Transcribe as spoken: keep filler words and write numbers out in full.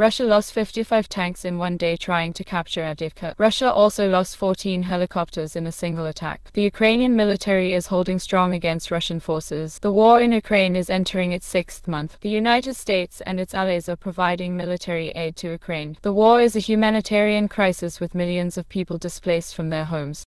Russia lost fifty-five tanks in one day trying to capture Avdiivka. Russia also lost fourteen helicopters in a single attack. The Ukrainian military is holding strong against Russian forces. The war in Ukraine is entering its sixth month. The United States and its allies are providing military aid to Ukraine. The war is a humanitarian crisis with millions of people displaced from their homes.